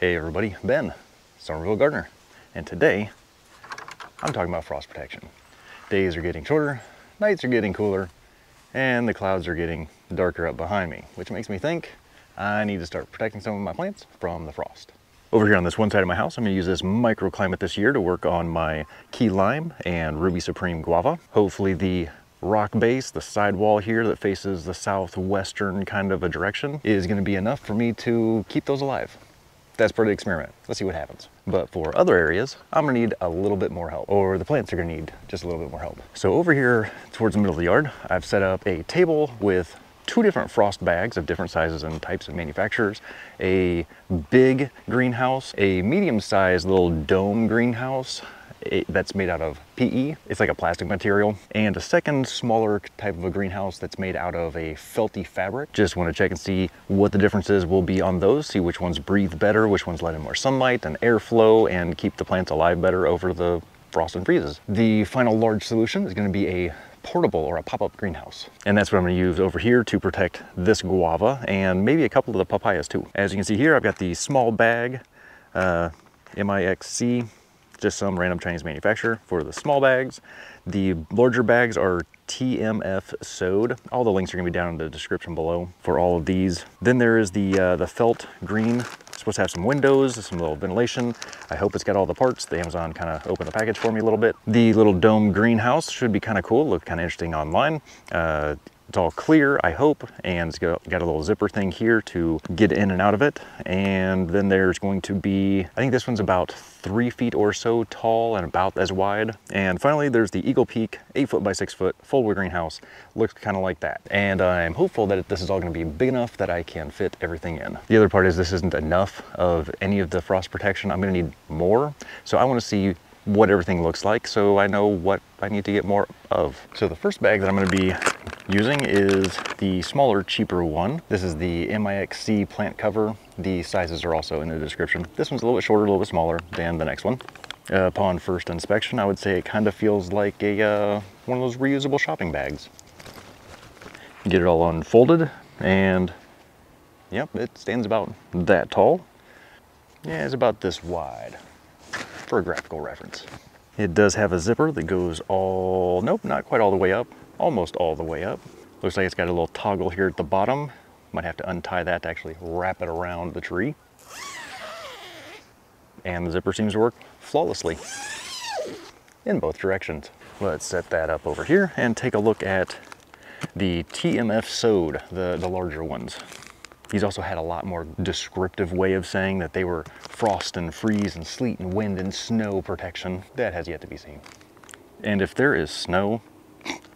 Hey everybody, Ben, Somerville Gardener, and today I'm talking about frost protection. Days are getting shorter, nights are getting cooler, and the clouds are getting darker up behind me, which makes me think I need to start protecting some of my plants from the frost. Over here on this one side of my house, I'm going to use this microclimate this year to work on my Key Lime and Ruby Supreme Guava. Hopefully the rock base, the sidewall here that faces the southwestern kind of a direction, is going to be enough for me to keep those alive. That's part of the experiment. Let's see what happens. But for other areas, I'm going to need a little bit more help, or the plants are going to need just a little bit more help. So over here towards the middle of the yard, I've set up a table with two different frost bags of different sizes and types of manufacturers, a big greenhouse, a medium-sized little dome greenhouse that's made out of PE. It's like a plastic material, and a second smaller type of a greenhouse that's made out of a felty fabric. Just want to check and see what the differences will be on those, see which ones breathe better, which ones let in more sunlight and airflow and keep the plants alive better over the frost and freezes. The final large solution is going to be a portable or a pop-up greenhouse, and that's what I'm going to use over here to protect this guava and maybe a couple of the papayas too. As you can see here, I've got the small bag, MIXC, just some random Chinese manufacturer for the small bags. The larger bags are TMF sewed. All the links are going to be down in the description below for all of these. Then there is the felt green. It's supposed to have some windows, some little ventilation. I hope it's got all the parts. The Amazon kind of opened the package for me a little bit. The little dome greenhouse should be kind of cool. Look kind of interesting online. It's all clear, I hope, and it's got a little zipper thing here to get in and out of it. And then there's going to be, I think this one's about 3 feet or so tall and about as wide. And finally, there's the Eagle Peak 8-foot by 6-foot foldable greenhouse. Looks kind of like that. And I'm hopeful that this is all going to be big enough that I can fit everything in. The other part is this isn't enough of any of the frost protection. I'm going to need more. So I want to see what everything looks like so I know what I need to get more of. So the first bag that I'm going to be using is the smaller, cheaper one. This is the MIXC plant cover. The sizes are also in the description. This one's a little bit shorter, a little bit smaller than the next one. Upon first inspection, I would say it kind of feels like a one of those reusable shopping bags. Get it all unfolded, and yep, it stands about that tall. Yeah, it's about this wide for a graphical reference. It does have a zipper that goes all, nope, not quite all the way up, almost all the way up. Looks like it's got a little toggle here at the bottom. Might have to untie that to actually wrap it around the tree. And the zipper seems to work flawlessly in both directions. Let's set that up over here and take a look at the TMF sewed, the larger ones. These also had a lot more descriptive way of saying that they were frost and freeze and sleet and wind and snow protection. That has yet to be seen. And if there is snow,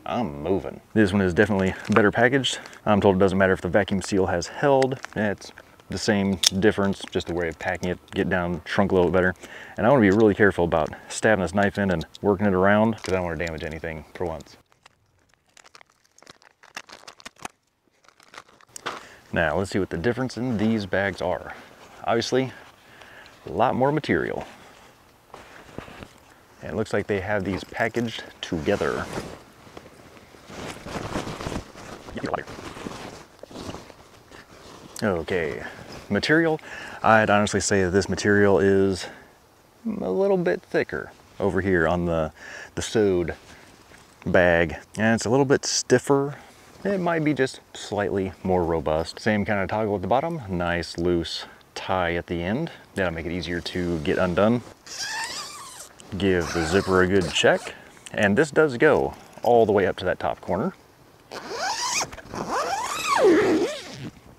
I'm moving. This one is definitely better packaged. I'm told it doesn't matter if the vacuum seal has held. It's the same difference, just the way of packing it, get down, shrunk a little bit better. And I want to be really careful about stabbing this knife in and working it around because I don't want to damage anything for once. Now, let's see what the difference in these bags are. Obviously, a lot more material. And it looks like they have these packaged together. Okay, material. I'd honestly say that this material is a little bit thicker over here on the sewed bag. And it's a little bit stiffer. It might be just slightly more robust. Same kind of toggle at the bottom, nice loose tie at the end. That'll make it easier to get undone. Give the zipper a good check. And this does go all the way up to that top corner.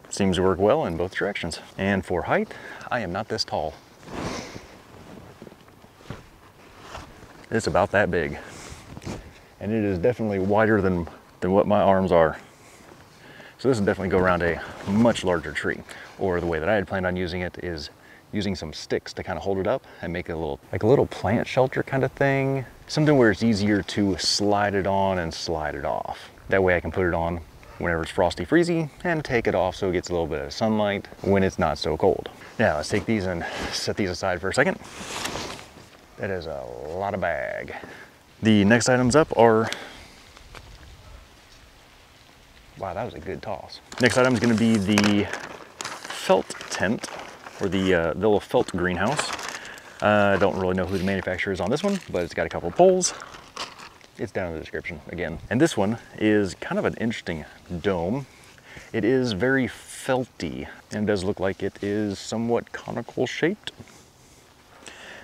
Seems to work well in both directions. And for height, I am not this tall. It's about that big. And it is definitely wider than what my arms are. So this will definitely go around a much larger tree. Or the way that I had planned on using it is using some sticks to kind of hold it up and make it a little, like a little plant shelter kind of thing. Something where it's easier to slide it on and slide it off. That way I can put it on whenever it's frosty, freezy, and take it off so it gets a little bit of sunlight when it's not so cold. Now let's take these and set these aside for a second. That is a lot of bag. The next items up are, wow, that was a good toss. Next item is going to be the felt tent. or the little felt greenhouse. I don't really know who the manufacturer is on this one, but it's got a couple of poles. It's down in the description again. And this one is kind of an interesting dome. It is very felty and does look like it is somewhat conical shaped.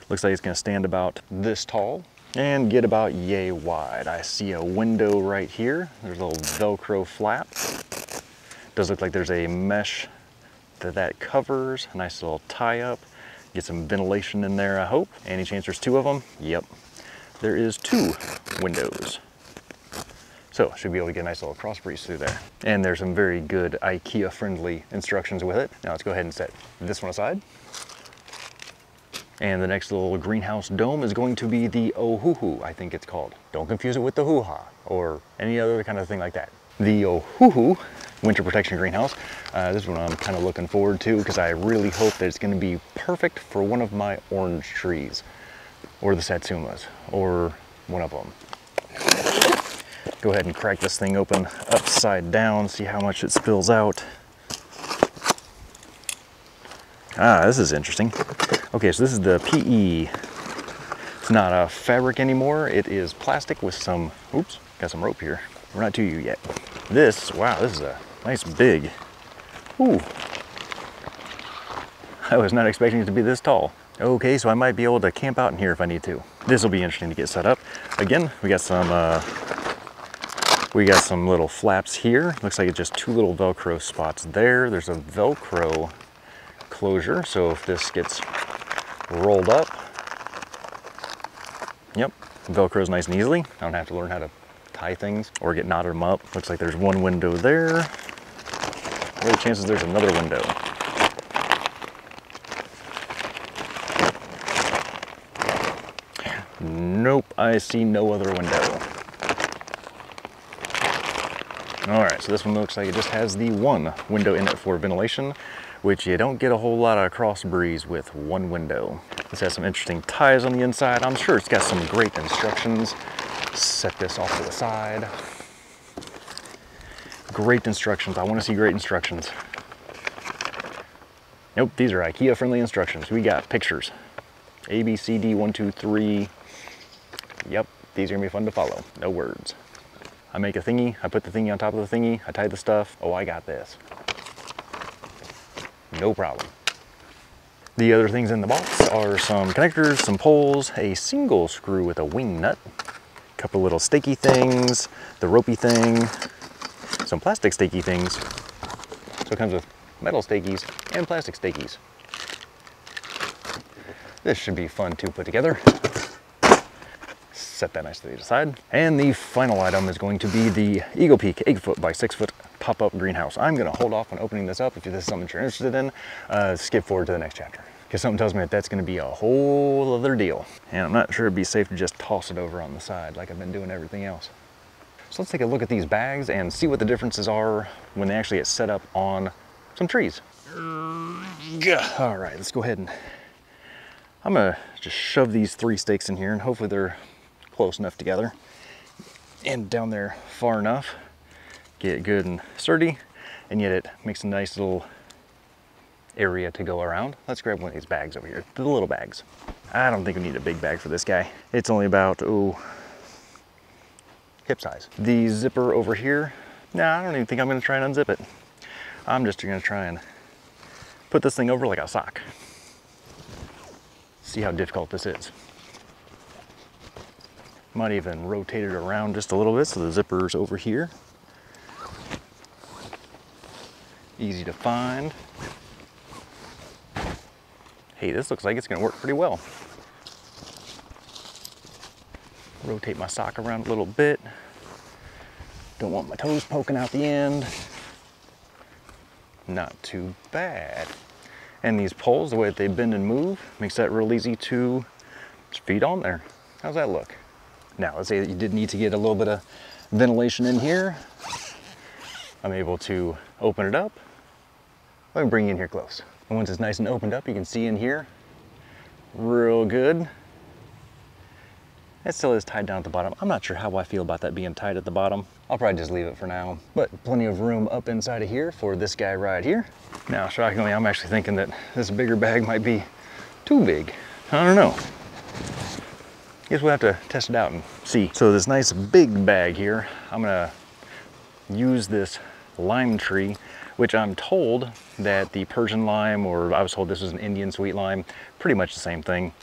Looks like it's gonna stand about this tall and get about yay wide. I see a window right here. There's a little Velcro flap. Does look like there's a mesh that covers, a nice little tie up. Get some ventilation in there, I hope. Any chance there's two of them? Yep. There is two windows. So should be able to get a nice little cross breeze through there. And there's some very good IKEA friendly instructions with it. Now let's go ahead and set this one aside. And the next little greenhouse dome is going to be the Ohuhu, I think it's called. Don't confuse it with the hoo-ha or any other kind of thing like that. The Ohuhu winter protection greenhouse. This one I'm kind of looking forward to because I really hope that it's going to be perfect for one of my orange trees or the satsumas or one of them. Go ahead and crack this thing open upside down, see how much it spills out. Ah, this is interesting. Okay, so this is the PE. It's not a fabric anymore. It is plastic with some, oops, got some rope here. We're not to you yet. This, wow, this is a nice big, ooh. I was not expecting it to be this tall. Okay, so I might be able to camp out in here if I need to. This will be interesting to get set up. Again, we got some little flaps here. Looks like it's just two little Velcro spots there. There's a Velcro closure, so if this gets rolled up, yep, Velcro's nice and easily. I don't have to learn how to tie things or get knotted them up. Looks like there's one window there. What are the chances there's another window? Nope, I see no other window. All right, so this one looks like it just has the one window in it for ventilation, which you don't get a whole lot of cross breeze with one window. This has some interesting ties on the inside. I'm sure it's got some great instructions. Set this off to the side. Great instructions. I want to see great instructions. Nope, these are IKEA friendly instructions. We got pictures. A, B, C, D, 1, 2, 3. Yep, these are gonna be fun to follow. No words. I make a thingy, I put the thingy on top of the thingy, I tie the stuff. Oh, I got this. No problem. The other things in the box are some connectors, some poles, a single screw with a wing nut, a couple little stakey things, the ropey thing, some plastic stakey things. So it comes with metal stakeys and plastic stakeys. This should be fun to put together. Set that nicely aside. And the final item is going to be the Eagle Peak 8-foot by 6-foot pop-up greenhouse. I'm gonna hold off on opening this up. If this is something you're interested in, skip forward to the next chapter, because something tells me that that's gonna be a whole other deal. And I'm not sure it'd be safe to just toss it over on the side like I've been doing everything else. So let's take a look at these bags and see what the differences are when they actually get set up on some trees. All right, let's go ahead and I'm gonna just shove these three stakes in here and hopefully they're close enough together and down there far enough, get it good and sturdy, and yet it makes a nice little area to go around. Let's grab one of these bags over here, the little bags. I don't think we need a big bag for this guy. It's only about, oh, hip size. The zipper over here, nah, I don't even think I'm gonna try and unzip it. I'm just gonna try and put this thing over like a sock. See how difficult this is. Might even rotate it around just a little bit so the zipper's over here. Easy to find. Hey, this looks like it's gonna work pretty well. Rotate my sock around a little bit. Don't want my toes poking out the end. Not too bad. And these poles, the way that they bend and move, makes that real easy to feed on there. How's that look? Now, let's say that you did need to get a little bit of ventilation in here. I'm able to open it up. Let me bring you in here close. And once it's nice and opened up, you can see in here real good. It still is tied down at the bottom. I'm not sure how I feel about that being tied at the bottom. I'll probably just leave it for now, but plenty of room up inside of here for this guy right here. Now, shockingly, I'm actually thinking that this bigger bag might be too big. I don't know. Guess we'll have to test it out and see. So this nice big bag here, I'm gonna use this lime tree, which I'm told that the Persian lime, or I was told this was an Indian sweet lime, pretty much the same thing.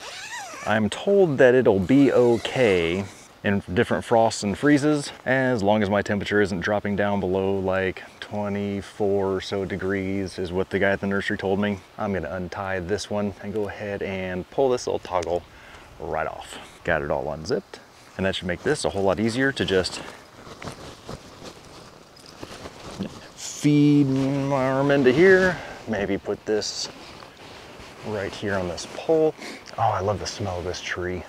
I'm told that it'll be okay in different frosts and freezes, as long as my temperature isn't dropping down below like 24 or so degrees is what the guy at the nursery told me. I'm gonna untie this one and go ahead and pull this little toggle right off. Got it all unzipped, and that should make this a whole lot easier to just feed my arm into here. Maybe put this right here on this pole. Oh, I love the smell of this tree.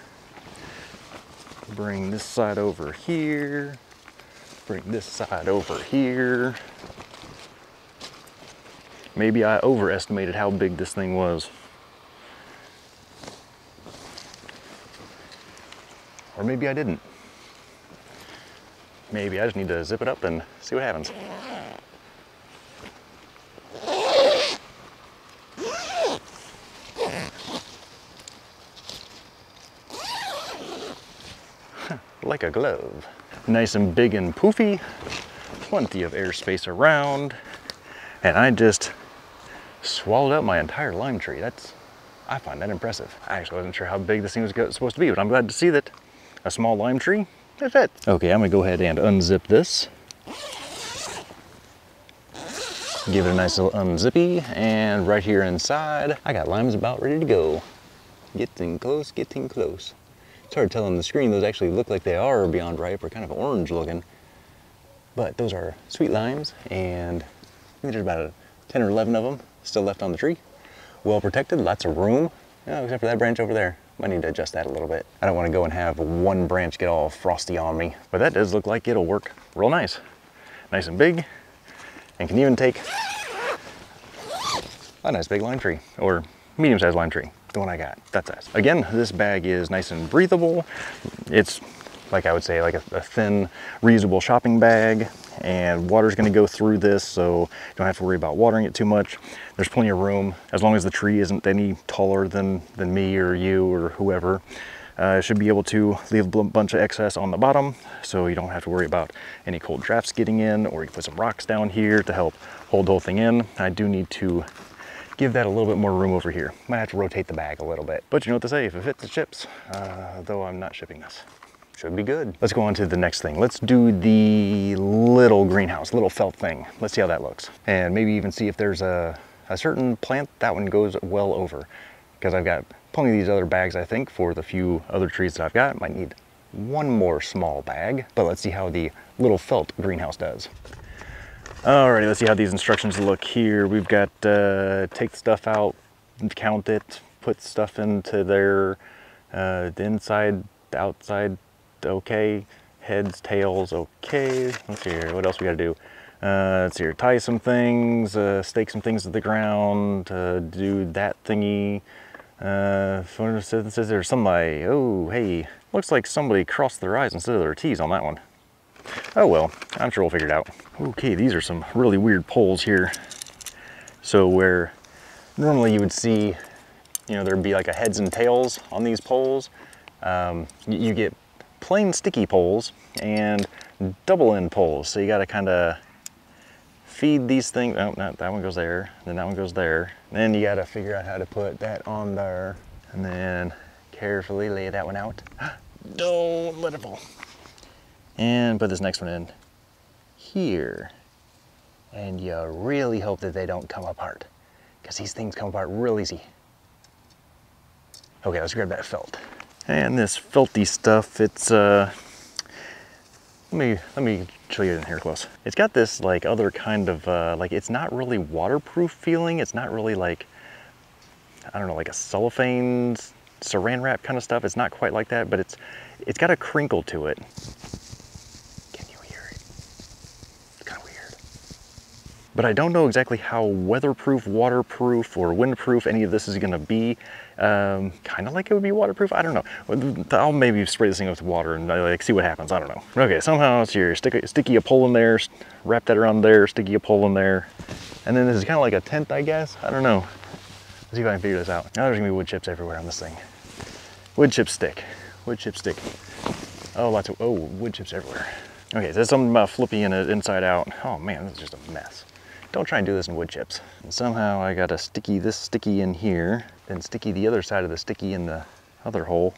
Bring this side over here. Bring this side over here. Maybe I overestimated how big this thing was. Or maybe I didn't. Maybe I just need to zip it up and see what happens. Like a glove. Nice and big and poofy, plenty of airspace around, and I just swallowed up my entire lime tree. I find that impressive. I actually wasn't sure how big this thing was supposed to be, but I'm glad to see that a small lime tree, it fits. Okay, I'm gonna go ahead and unzip this. Give it a nice little unzippy, and right here inside, I got limes about ready to go. Getting close, getting close. It's hard to tell on the screen, those actually look like they are beyond ripe or kind of orange looking. But those are sweet limes, and I think there's about 10 or 11 of them still left on the tree. Well protected, lots of room, oh, except for that branch over there. Might need to adjust that a little bit. I don't want to go and have one branch get all frosty on me, but that does look like it'll work real nice. Nice and big, and can even take a nice big lime tree, or medium-sized lime tree. The one I got, that size. Again, this bag is nice and breathable. It's like I would say, like a thin, reusable shopping bag, and water's gonna go through this, so don't have to worry about watering it too much. There's plenty of room, as long as the tree isn't any taller than me or you or whoever. Should be able to leave a bunch of excess on the bottom, so you don't have to worry about any cold drafts getting in, or you can put some rocks down here to help hold the whole thing in. I do need to give that a little bit more room over here. Might have to rotate the bag a little bit. But you know what to say, if it fits, it ships. Though I'm not shipping this. Should be good. Let's go on to the next thing. Let's do the little greenhouse, little felt thing. Let's see how that looks. And maybe even see if there's a certain plant that one goes well over. Because I've got plenty of these other bags, I think, for the few other trees that I've got. Might need one more small bag, but let's see how the little felt greenhouse does. Alrighty, let's see how these instructions look here. We've got take stuff out, count it, put stuff into their the inside, the outside, okay, heads, tails, okay. Let's see here, what else we gotta do? Let's see here, tie some things, stake some things to the ground, do that thingy. Photosynthesis or somebody, oh hey, looks like somebody crossed their I's instead of their T's on that one. Oh well, I'm sure we'll figure it out. Okay, these are some really weird poles here. So where normally you would see, you know, there'd be like a heads and tails on these poles. You get plain sticky poles and double end poles. So you gotta kinda feed these things. Oh, no, that one goes there, then that one goes there. Then you gotta figure out how to put that on there and then carefully lay that one out. Don't let it fall. And put this next one in here. And you really hope that they don't come apart, because these things come apart real easy. Okay, let's grab that felt. And this felty stuff, it's let me show you in here close. It's got this like other kind of like, it's not really waterproof feeling. It's not really like, I don't know, like a cellophane saran wrap kind of stuff. It's not quite like that, but it's got a crinkle to it. but I don't know exactly how weatherproof, waterproof, or windproof any of this is gonna be. Kind of like it would be waterproof, I don't know. I'll maybe spray this thing with water and like see what happens, I don't know. Okay, somehow it's your sticky a pole in there, wrap that around there, sticky a pole in there. And then this is kind of like a tent, I guess, I don't know. Let's see if I can figure this out. Now there's gonna be wood chips everywhere on this thing. Wood chip stick, wood chip stick. Oh, lots of, oh, wood chips everywhere. Okay, so there's something about flipping it inside out. Oh man, this is just a mess. Don't try and do this in wood chips. And somehow I gotta sticky this sticky in here, then sticky the other side of the sticky in the other hole.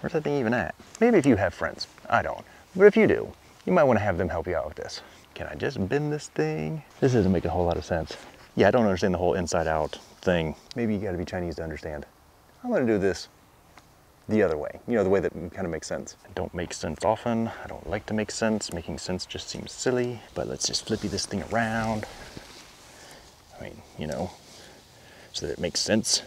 Where's that thing even at? Maybe if you have friends, I don't. But if you do, you might wanna have them help you out with this. Can I just bend this thing? This doesn't make a whole lot of sense. Yeah, I don't understand the whole inside out thing. Maybe you gotta be Chinese to understand. I'm gonna do this the other way, you know, the way that kind of makes sense. I don't make sense often. I don't like to make sense. Making sense just seems silly, but let's just flippy this thing around. I mean, you know, so that it makes sense.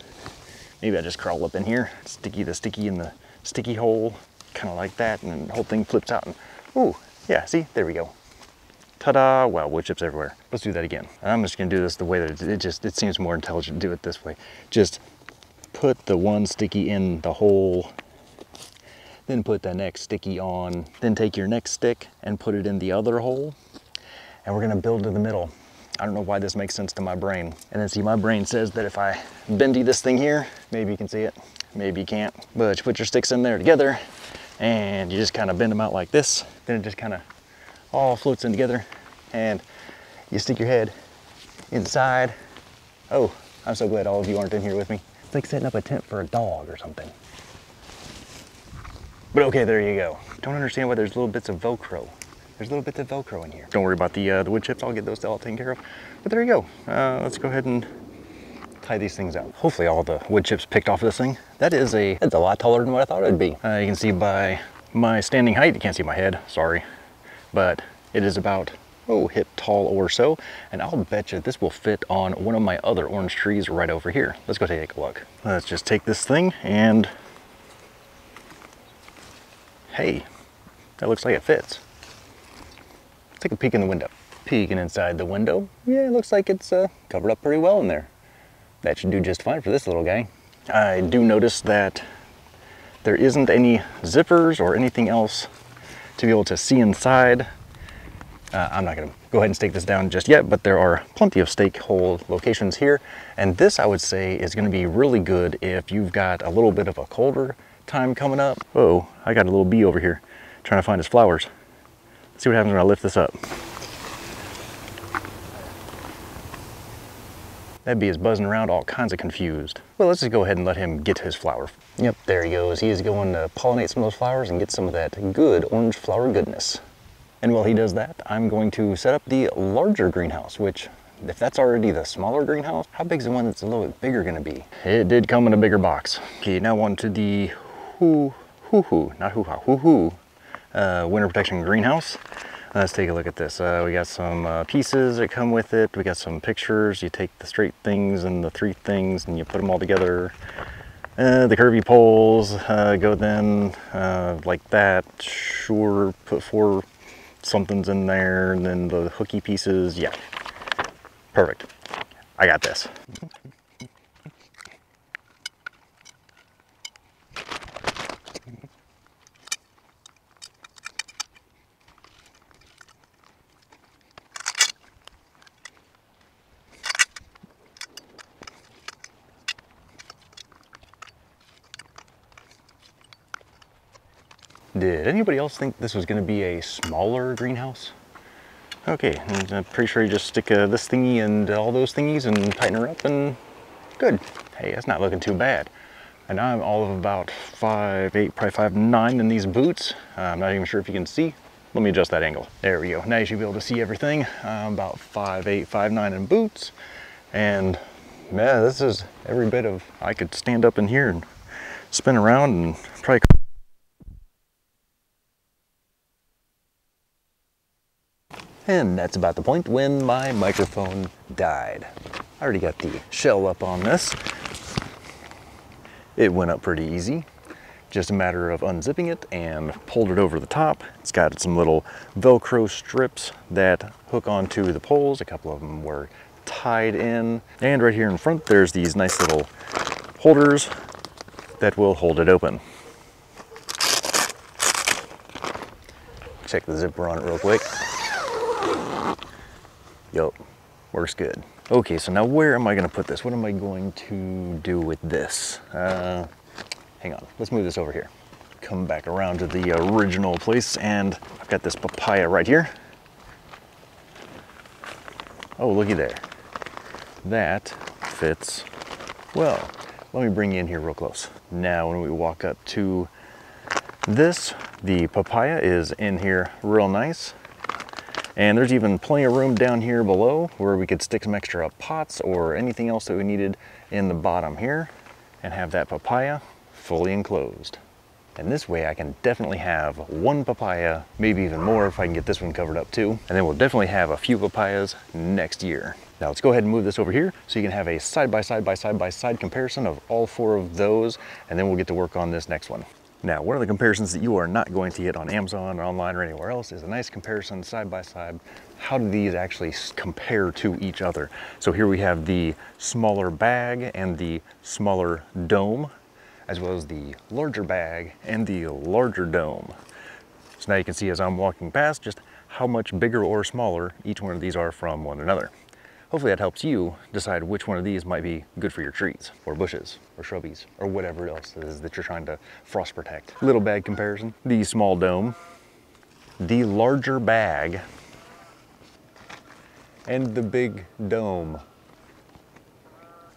Maybe I just crawl up in here, sticky the sticky in the sticky hole, kind of like that, and then the whole thing flips out and, ooh, yeah, see, there we go. Ta-da, wow, wood chips everywhere. Let's do that again. I'm just gonna do this the way that it seems more intelligent to do it this way. Just put the one sticky in the hole, then put the next sticky on, then take your next stick and put it in the other hole, and we're gonna build to the middle. I don't know why this makes sense to my brain. And then see, my brain says that if I bendy this thing here, maybe you can see it, maybe you can't, but you put your sticks in there together and you just kind of bend them out like this, then it just kind of all floats in together and you stick your head inside. Oh, I'm so glad all of you aren't in here with me. It's like setting up a tent for a dog or something. But okay, there you go. Don't understand why there's little bits of Velcro. There's little bits of Velcro in here. Don't worry about the wood chips. I'll get those all taken care of. But there you go. Let's go ahead and tie these things out. Hopefully all the wood chips picked off of this thing. That's a lot taller than what I thought it'd be. You can see by my standing height, you can't see my head, sorry. But it is about, oh, hip tall or so, and I'll bet you this will fit on one of my other orange trees right over here. Let's go take a look. Let's just take this thing and, hey, that looks like it fits. Take a peek in the window. Peeking inside the window. Yeah, it looks like it's covered up pretty well in there. That should do just fine for this little guy. I do notice that there isn't any zippers or anything else to be able to see inside. I'm not gonna go ahead and stake this down just yet, but there are plenty of stake hole locations here. And this, I would say, is gonna be really good if you've got a little bit of a colder time coming up. Oh, I got a little bee over here trying to find his flowers. Let's see what happens when I lift this up. That bee is buzzing around all kinds of confused. Well, let's just go ahead and let him get to his flower. Yep, there he goes. He is going to pollinate some of those flowers and get some of that good orange flower goodness. And while he does that, I'm going to set up the larger greenhouse, which if that's already the smaller greenhouse, how big is the one that's a little bit bigger gonna be? It did come in a bigger box. Okay, now on to the Ohuhu winter protection greenhouse. Let's take a look at this. We got some pieces that come with it. We got some pictures. You take the straight things and the three things and you put them all together. The curvy poles go then like that. Sure, put four something's in there, and then the hooky pieces. Yeah, perfect. I got this. Did anybody else think this was going to be a smaller greenhouse? Okay, I'm pretty sure you just stick this thingy and all those thingies and tighten her up and good. Hey, that's not looking too bad. And I'm all of about 5'8", probably 5'9" in these boots. I'm not even sure if you can see. Let me adjust that angle. There we go. Now you should be able to see everything. I'm about 5'8", 5'9" in boots. And yeah, this is every bit of, I could stand up in here and spin around and probably and that's about the point when my microphone died. I already got the shell up on this. It went up pretty easy. Just a matter of unzipping it and pulled it over the top. It's got some little Velcro strips that hook onto the poles. A couple of them were tied in. And right here in front, there's these nice little holders that will hold it open. Check the zipper on it real quick. Yup, works good. Okay, so now where am I gonna put this? What am I going to do with this? Hang on, let's move this over here. Come back around to the original place, and I've got this papaya right here. Oh, looky there. That fits well. Let me bring you in here real close. Now, when we walk up to this, the papaya is in here real nice. And there's even plenty of room down here below where we could stick some extra pots or anything else that we needed in the bottom here and have that papaya fully enclosed. And this way I can definitely have one papaya, maybe even more if I can get this one covered up too. And then we'll definitely have a few papayas next year. Now let's go ahead and move this over here so you can have a side-by-side comparison of all four of those, and then we'll get to work on this next one. Now, one of the comparisons that you are not going to get on Amazon or online or anywhere else is a nice comparison side-by-side. How do these actually compare to each other? So here we have the smaller bag and the smaller dome, as well as the larger bag and the larger dome. So now you can see as I'm walking past just how much bigger or smaller each one of these are from one another. Hopefully that helps you decide which one of these might be good for your trees or bushes or shrubbies or whatever else it is that you're trying to frost protect. Little bag comparison, the small dome, the larger bag, and the big dome.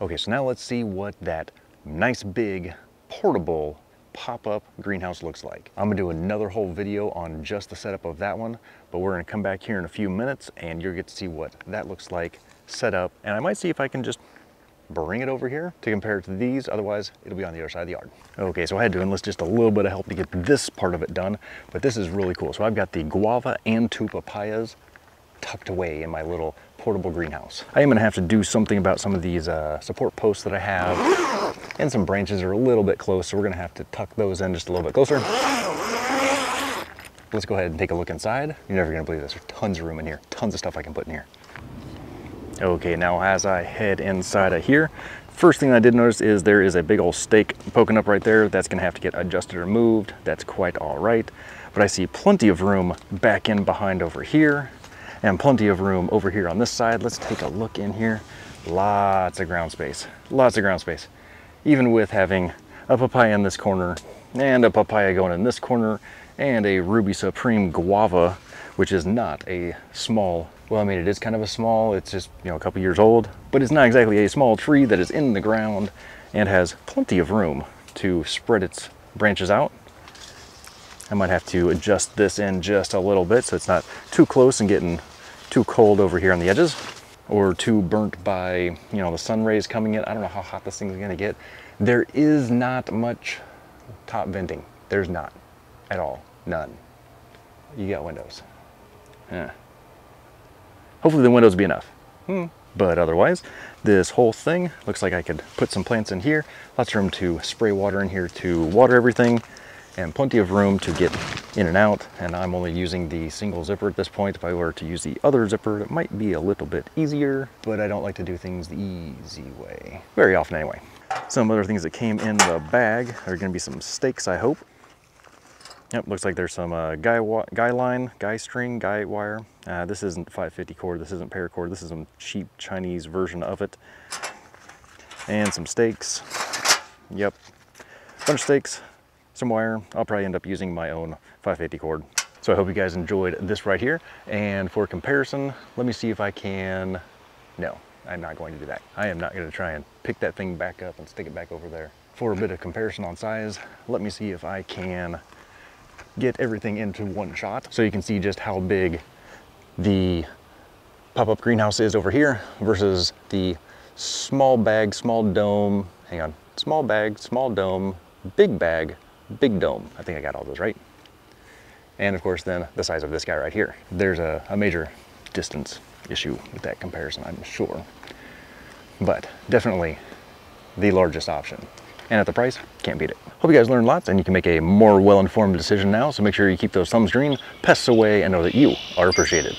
Okay, so now let's see what that nice big portable pop-up greenhouse looks like. I'm gonna do another whole video on just the setup of that one, but we're gonna come back here in a few minutes and you'll get to see what that looks like set up. And I might see if I can just bring it over here to compare it to these, otherwise it'll be on the other side of the yard. Okay, so I had to enlist just a little bit of help to get this part of it done, but this is really cool. So I've got the guava and two papayas tucked away in my little portable greenhouse. I am gonna have to do something about some of these support posts that I have, and some branches are a little bit close, so we're gonna have to tuck those in just a little bit closer. Let's go ahead and take a look inside. You're never gonna believe this, there's tons of room in here, tons of stuff I can put in here. Okay, now as I head inside of here, first thing I did notice is there is a big old stake poking up right there. That's gonna have to get adjusted or moved. That's quite all right. But I see plenty of room back in behind over here, and plenty of room over here on this side. Let's take a look in here. Lots of ground space, lots of ground space. Even with having a papaya in this corner and a papaya going in this corner and a Ruby Supreme Guava, which is not a small, well, I mean, it is kind of a small, it's just, you know, a couple years old, but it's not exactly a small tree that is in the ground and has plenty of room to spread its branches out. I might have to adjust this in just a little bit so it's not too close and getting too cold over here on the edges or too burnt by, you know, the sun rays coming in. I don't know how hot this thing's gonna get. There is not much top venting. There's not at all, none. You got windows. Yeah. Hopefully the windows will be enough. But otherwise, this whole thing looks like I could put some plants in here. Lots of room to spray water in here to water everything, and plenty of room to get in and out. And I'm only using the single zipper at this point. If I were to use the other zipper, it might be a little bit easier, but I don't like to do things the easy way. Very often anyway. Some other things that came in the bag are gonna be some stakes, I hope. Yep, looks like there's some guy wire. This isn't 550 cord, this isn't paracord, this is some cheap Chinese version of it. And some stakes, yep, bunch of stakes. Some wire. I'll probably end up using my own 550 cord. So I hope you guys enjoyed this right here. And for comparison, let me see if I can, no, I'm not going to do that. I am not going to try and pick that thing back up and stick it back over there. For a bit of comparison on size, let me see if I can get everything into one shot so you can see just how big the pop-up greenhouse is over here versus the small bag, small dome, hang on, small bag, small dome, big bag, big dome. I think I got all those right. And of course then the size of this guy right here. There's a major distance issue with that comparison, I'm sure. But definitely the largest option. and at the price, can't beat it. Hope you guys learned lots and you can make a more well-informed decision now, so make sure you keep those thumbs green, pests away, and know that you are appreciated.